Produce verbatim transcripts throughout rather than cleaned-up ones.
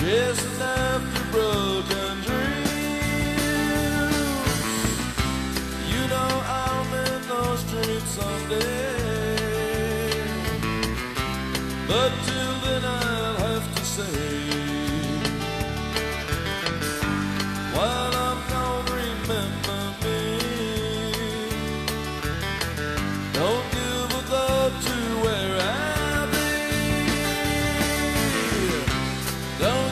Chasing after broken dreams. You know I'll mend those streets someday, but till then I'll have to say, while I'm gone, remember me. Don't give a thought to where I'll be. Don't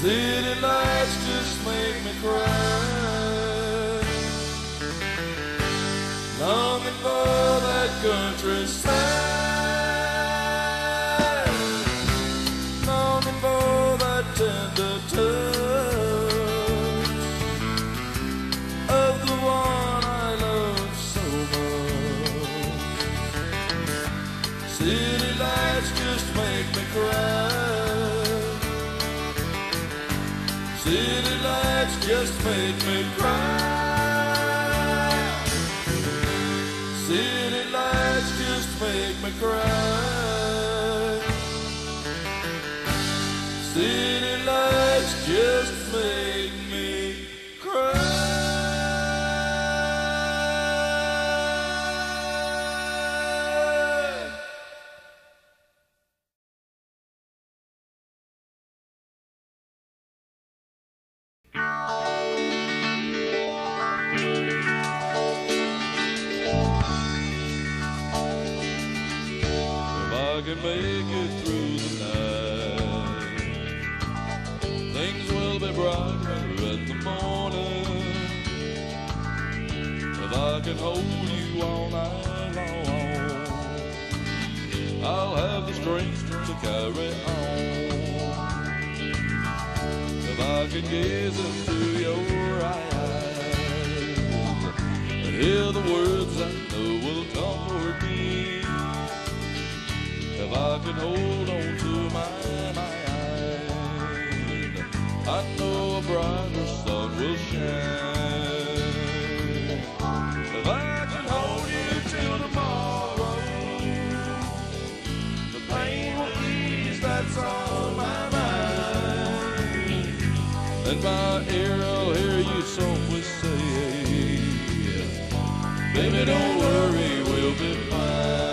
city lights just make me cry, longing for that countryside, longing for that tender touch of the one I love so much. City lights just make me cry. City lights just made me cry. City lights just make me cry. City lights just make me cry. I can make it through the night, things will be brighter in the morning. If I can hold you all night long, I'll have the strength to carry on. If I can gaze into your eyes and hear the words I know will comfort me. If I can hold on to my mind, I know a brighter sun will shine. If I can hold you till tomorrow, the pain will ease, that's on my mind. In my ear I'll hear you softly say, baby, don't worry, we'll be fine.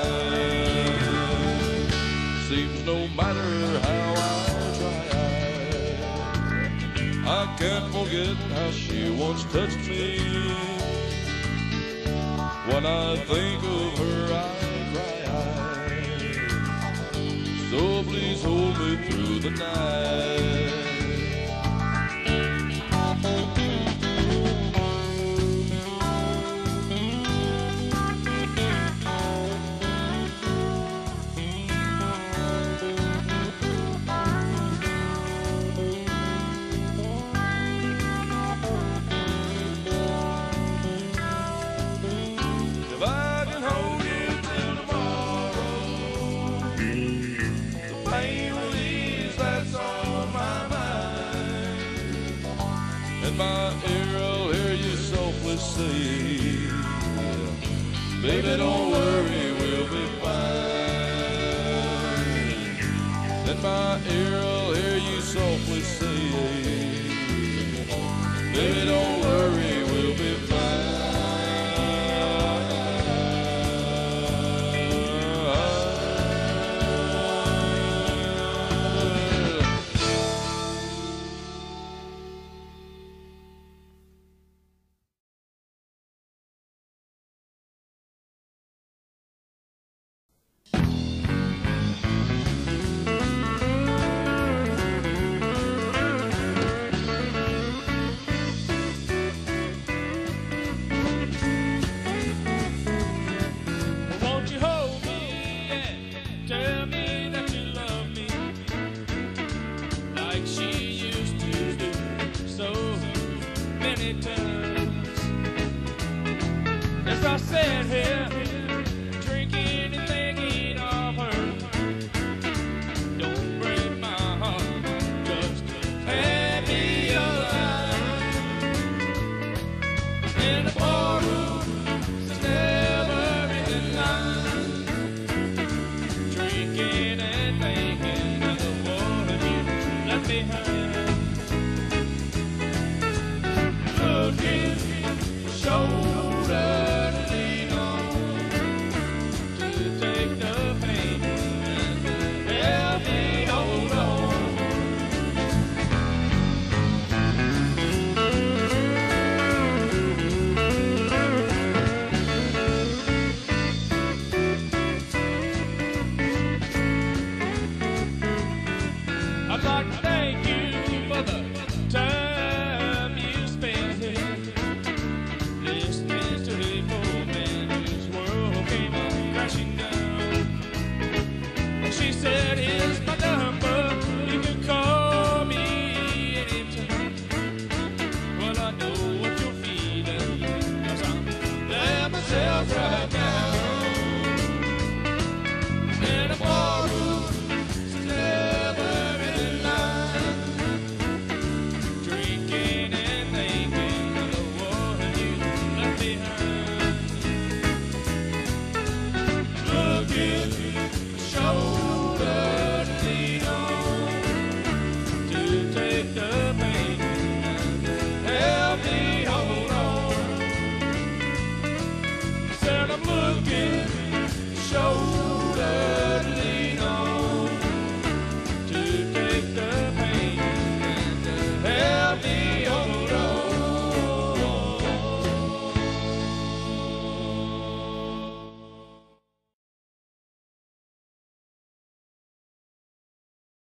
Seems no matter how I try, I can't forget how she once touched me. When I think of her, I cry. So please hold me through the night. My ear, I'll hear you softly say, baby, don't worry, we'll be fine. In my ear, I'll hear you softly say, baby, don't worry, we'll be fine. returns. As I sat here, drinking and thinking of her, don't break my heart, just have me alive. In the barroom, there's never in line, drinking and thinking of the woman you left behind. Looking